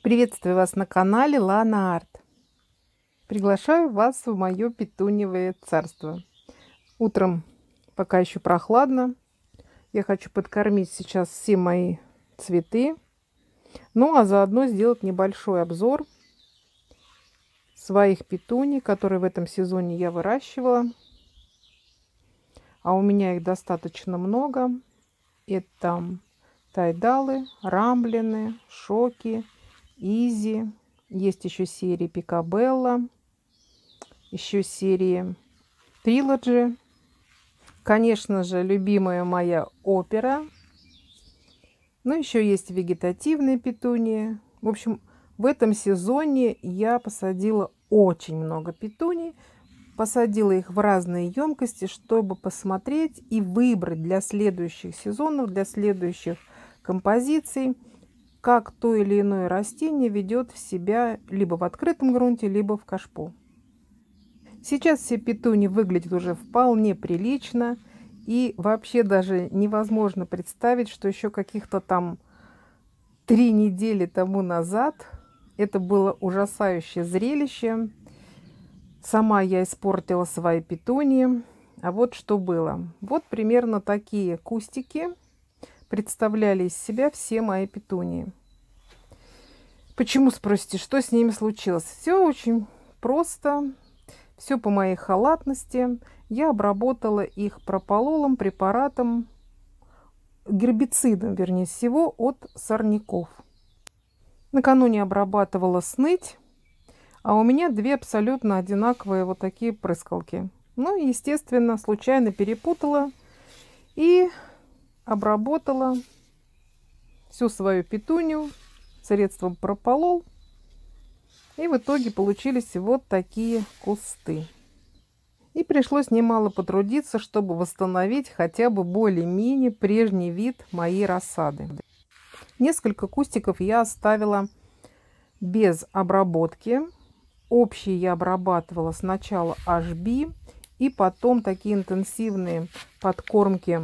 Приветствую вас на канале Лана Арт. Приглашаю вас в мое петуневое царство. Утром, пока еще прохладно, я хочу подкормить сейчас все мои цветы. Ну, а заодно сделать небольшой обзор своих петуний, которые в этом сезоне я выращивала. А у меня их достаточно много. Это тайдалы, рамблины, шоки, изи. Есть еще серии Пикабелла, еще серии Трилоджи. Конечно же, любимая моя опера. Но еще есть вегетативные петунии. В общем, в этом сезоне я посадила очень много петуний. Посадила их в разные емкости, чтобы посмотреть и выбрать для следующих сезонов, для следующих композиций, как то или иное растение ведет в себя либо в открытом грунте, либо в кашпо. Сейчас все петуни выглядят уже вполне прилично, и вообще даже невозможно представить, что еще каких-то там 3 недели тому назад это было ужасающее зрелище. Сама я испортила свои петунии, а вот что было. Вот примерно такие кустики представляли из себя все мои петунии. Почему, спросите, что с ними случилось? Все очень просто, все по моей халатности. Я обработала их пропололом, препаратом, гербицидом, вернее всего, от сорняков. Накануне обрабатывала сныть, а у меня 2 абсолютно одинаковые вот такие прыскалки. Ну, естественно, случайно перепутала и обработала всю свою петунью средством прополол. И в итоге получились вот такие кусты. И пришлось немало потрудиться, чтобы восстановить хотя бы более-менее прежний вид моей рассады. Несколько кустиков я оставила без обработки. Общие я обрабатывала сначала HB и потом такие интенсивные подкормки.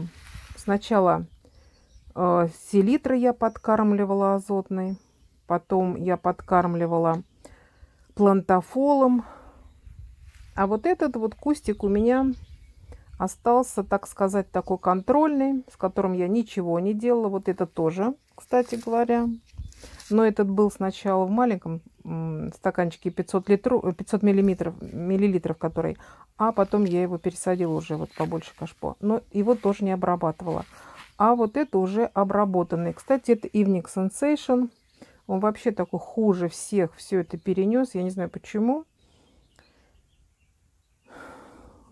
Сначала селитры я подкармливала азотной, потом я подкармливала плантофолом. А вот этот вот кустик у меня остался, так сказать, такой контрольный, с которым я ничего не делала. Вот это тоже, кстати говоря. Но этот был сначала в маленьком стаканчике 500 миллилитров, который, а потом я его пересадила уже вот побольше кашпо. Но его тоже не обрабатывала. А вот это уже обработанный. Кстати, это Evening Sensation. Он вообще такой хуже всех все это перенес. Я не знаю почему.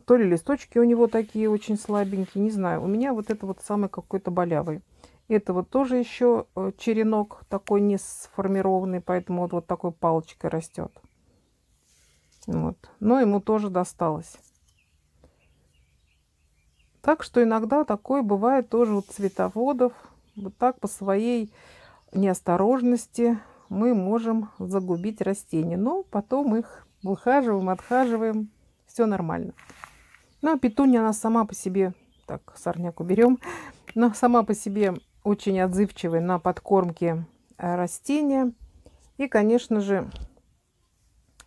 То ли листочки у него такие очень слабенькие, не знаю. У меня вот это вот самый какой-то болявый. Это вот тоже еще черенок такой не сформированный, поэтому вот такой палочкой растет. Вот. Но ему тоже досталось. Так что иногда такое бывает тоже у цветоводов. Вот так по своей неосторожности мы можем загубить растения. Но потом их выхаживаем, отхаживаем. Все нормально. Ну, а петунья, она сама по себе... Так, сорняк уберем. Но сама по себе... очень отзывчивый на подкормки растения. И, конечно же,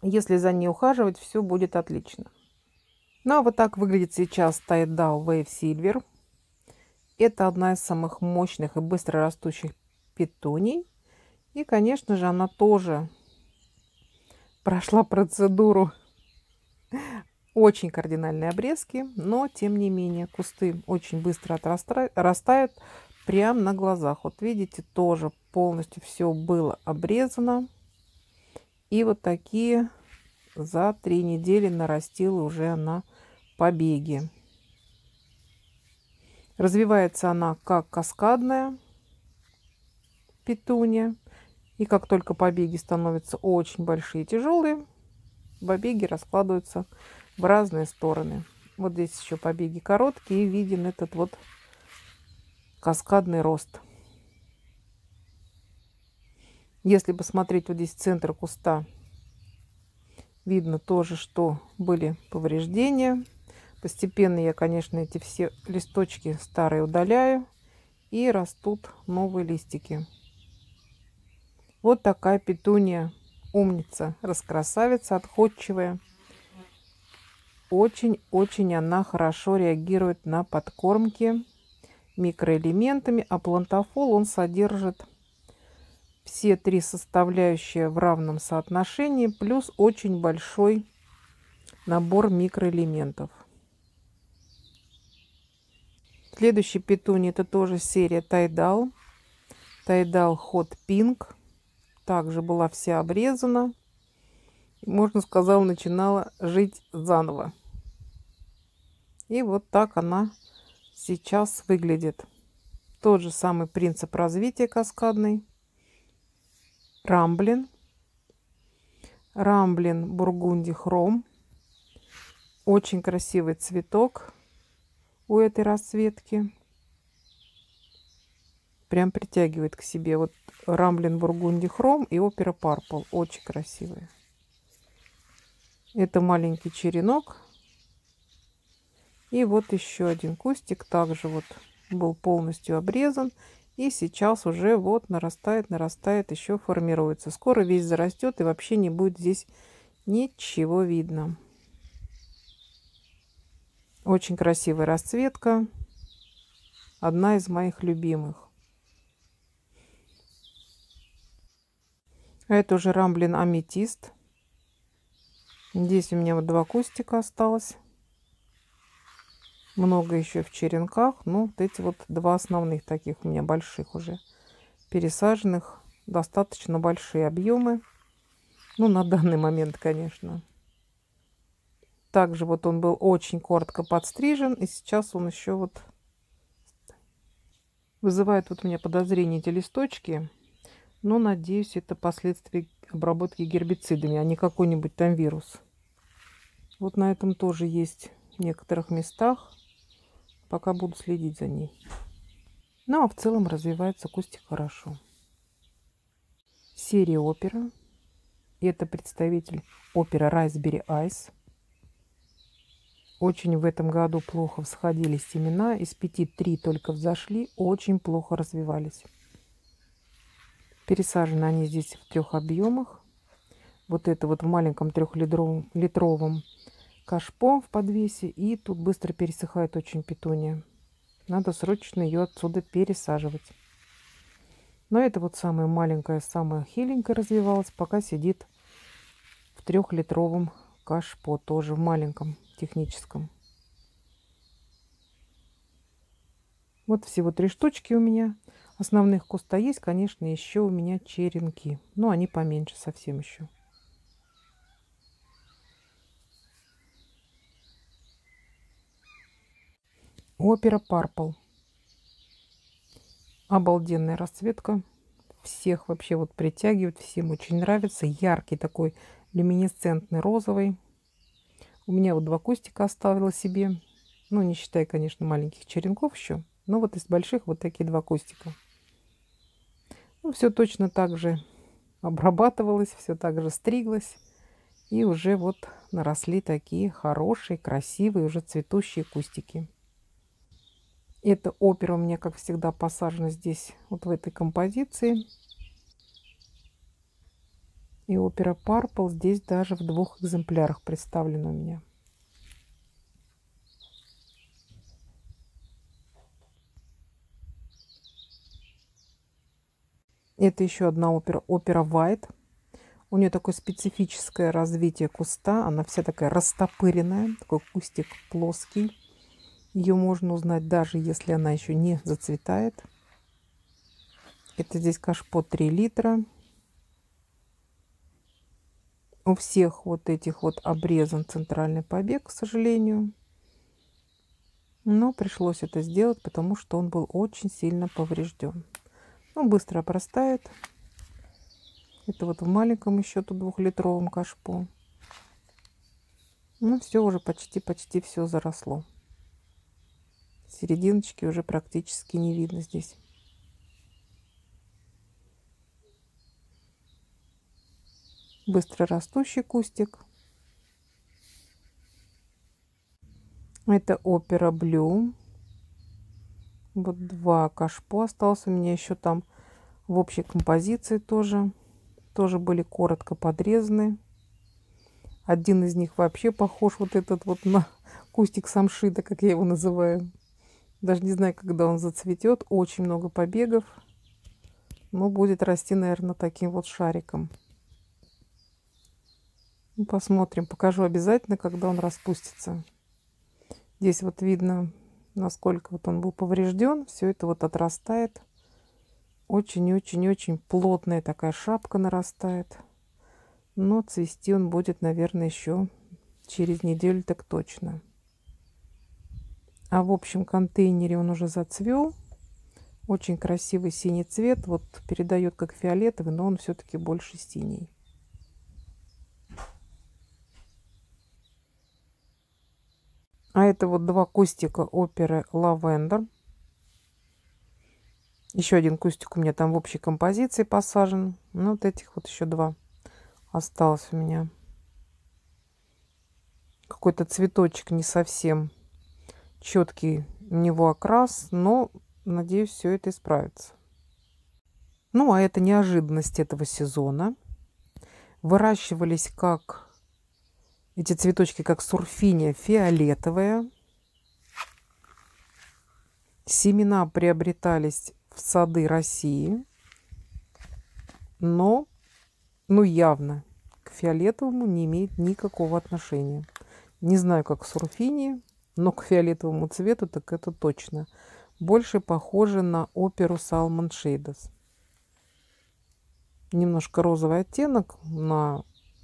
если за ней ухаживать, все будет отлично. Ну, а вот так выглядит сейчас Тайдал Вейв Сильвер. Это одна из самых мощных и быстро растущих петуний. И, конечно же, она тоже прошла процедуру очень кардинальной обрезки. Но, тем не менее, кусты очень быстро отрастают. Прям на глазах. Вот видите, тоже полностью все было обрезано. И вот такие за 3 недели нарастила уже на побеги. Развивается она как каскадная петуния. И как только побеги становятся очень большие и тяжелые, побеги раскладываются в разные стороны. Вот здесь еще побеги короткие. И виден этот вот каскадный рост. Если посмотреть вот здесь центр куста, видно тоже, что были повреждения. Постепенно я, конечно, эти все листочки старые удаляю, и растут новые листики. Вот такая петуния. Умница, раскрасавица, отходчивая. Очень-очень она хорошо реагирует на подкормки микроэлементами, а плантофол он содержит все три составляющие в равном соотношении, плюс очень большой набор микроэлементов. Следующий петуний — это тоже серия Тайдал. Тайдал Хот Пинк. Также была вся обрезана. Можно сказать, начинала жить заново. И вот так она сейчас выглядит. Тот же самый принцип развития каскадный. Рамблин. Рамблин Бургунди Хром. Очень красивый цветок у этой расцветки. Прям притягивает к себе. Вот Рамблин Бургунди Хром и Опера Пёрпл. Очень красивые. Это маленький черенок. И вот еще один кустик. Также вот был полностью обрезан. И сейчас уже вот нарастает, нарастает, еще формируется. Скоро весь зарастет и вообще не будет здесь ничего видно. Очень красивая расцветка. Одна из моих любимых. А это уже Рамблин Аметист. Здесь у меня вот два кустика осталось. Много еще в черенках. Ну, вот эти вот два основных таких у меня больших уже пересаженных. Достаточно большие объемы. Ну, на данный момент, конечно. Также вот он был очень коротко подстрижен. И сейчас он еще вот вызывает вот у меня подозрение эти листочки. Но, надеюсь, это последствия обработки гербицидами, а не какой-нибудь там вирус. Вот на этом тоже есть в некоторых местах. Пока буду следить за ней. Ну, а в целом развивается кустик хорошо. Серия Опера. Это представитель Опера Райсбери Айс. Очень в этом году плохо всходили семена. Из 5-3 только взошли. Очень плохо развивались. Пересажены они здесь в трех объемах. Вот это вот в маленьком 3-литровом кашпо в подвесе. И тут быстро пересыхает очень петуния. Надо срочно ее отсюда пересаживать. Но это вот самая маленькая, самая хиленькая развивалась. Пока сидит в 3-литровом кашпо. Тоже в маленьком техническом. Вот всего 3 штучки у меня. Основных куста есть, конечно, еще у меня черенки. Но они поменьше совсем еще. Опера Пёрпл. Обалденная расцветка. Всех вообще вот притягивает. Всем очень нравится. Яркий такой люминесцентный розовый. У меня вот два кустика оставила себе. Ну, не считая, конечно, маленьких черенков еще. Но вот из больших вот такие два кустика. Ну, все точно так же обрабатывалось, все так же стриглось. И уже вот наросли такие хорошие, красивые, уже цветущие кустики. Эта опера у меня, как всегда, посажена здесь, вот в этой композиции. И опера Пёрпл здесь даже в двух экземплярах представлена у меня. Это еще одна опера, опера Вайт. У нее такое специфическое развитие куста. Она вся такая растопыренная, такой кустик плоский. Ее можно узнать, даже если она еще не зацветает. Это здесь кашпо 3 литра. У всех вот этих вот обрезан центральный побег, к сожалению. Но пришлось это сделать, потому что он был очень сильно поврежден. Ну, быстро простает. Это вот в маленьком еще тут 2-литровом кашпо. Ну, все уже почти все заросло. Серединочки уже практически не видно здесь. Быстро растущий кустик. Это опера Блю. Вот два кашпо осталось у меня еще там в общей композиции тоже. тоже были коротко подрезаны. Один из них вообще похож вот этот вот на кустик самшита, как я его называю. Даже не знаю, когда он зацветет. Очень много побегов. Но будет расти, наверное, таким вот шариком. Посмотрим. Покажу обязательно, когда он распустится. Здесь вот видно, насколько вот он был поврежден. Все это вот отрастает. Очень-очень-очень плотная такая шапка нарастает. Но цвести он будет, наверное, еще через неделю так точно. А в общем контейнере он уже зацвел. Очень красивый синий цвет. Вот передает как фиолетовый, но он все-таки больше синий. А это вот два кустика оперы Лавендер. Еще один кустик у меня там в общей композиции посажен. Ну, вот этих вот еще два осталось у меня. Какой-то цветочек не совсем четкий у него окрас, но, надеюсь, все это исправится. Ну, а это неожиданность этого сезона. Выращивались как эти цветочки, как сурфиния фиолетовая. Семена приобретались в Сады России, но явно к фиолетовому не имеет никакого отношения. Не знаю, как к сурфинии, но к фиолетовому цвету так это точно. Больше похоже на оперу Salmon Shades. Немножко розовый оттенок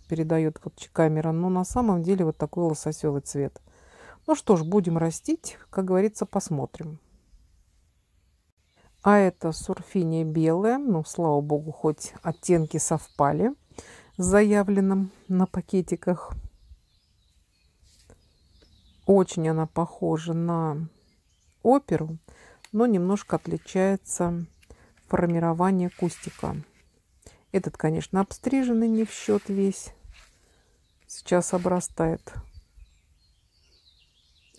передает вот камера, но на самом деле вот такой лососевый цвет. Ну что ж, будем растить, как говорится, посмотрим. А это сурфиния белая. Ну, слава богу, хоть оттенки совпали с заявленным на пакетиках. Очень она похожа на оперу, но немножко отличается формирование кустика. Этот, конечно, обстриженный не в счет весь. Сейчас обрастает.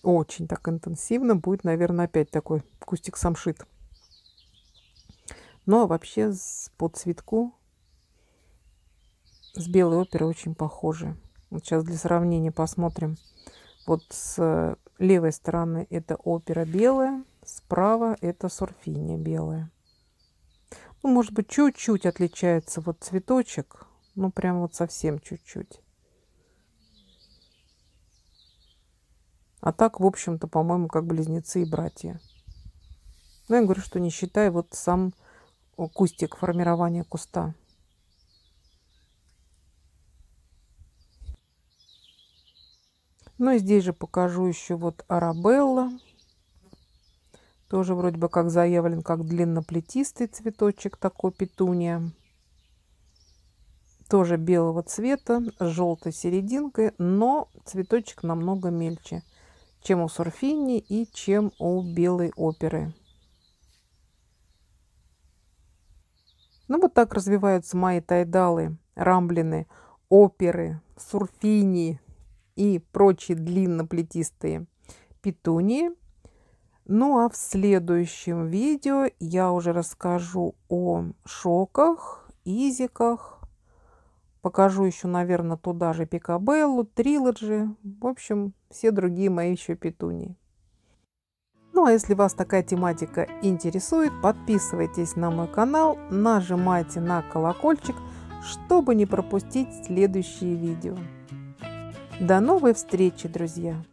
Очень так интенсивно. Будет, наверное, опять такой кустик самшит. Ну, а вообще по цветку с белой оперой очень похожи. Вот сейчас для сравнения посмотрим. Вот с левой стороны это опера белая, справа это сурфиния белая. Ну, может быть, чуть-чуть отличается вот цветочек, ну, прям вот совсем чуть-чуть. А так, в общем-то, по-моему, как близнецы и братья. Ну, я говорю, что не считая вот сам кустик, формирование куста. Ну и здесь же покажу еще вот Арабелла. Тоже вроде бы как заявлен, как длинноплетистый цветочек, такой петуния. Тоже белого цвета, с желтой серединкой, но цветочек намного мельче, чем у сурфинии и чем у белой оперы. Ну, вот так развиваются мои тайдалы, рамблины, оперы, сурфинии и прочие длинноплетистые петунии. Ну, а в следующем видео я уже расскажу о шоках, изиках. Покажу еще, наверное, туда же пикабеллу, трилоджи. В общем, все другие мои еще петунии. Ну, а если вас такая тематика интересует, подписывайтесь на мой канал, нажимайте на колокольчик, чтобы не пропустить следующие видео. До новой встречи, друзья!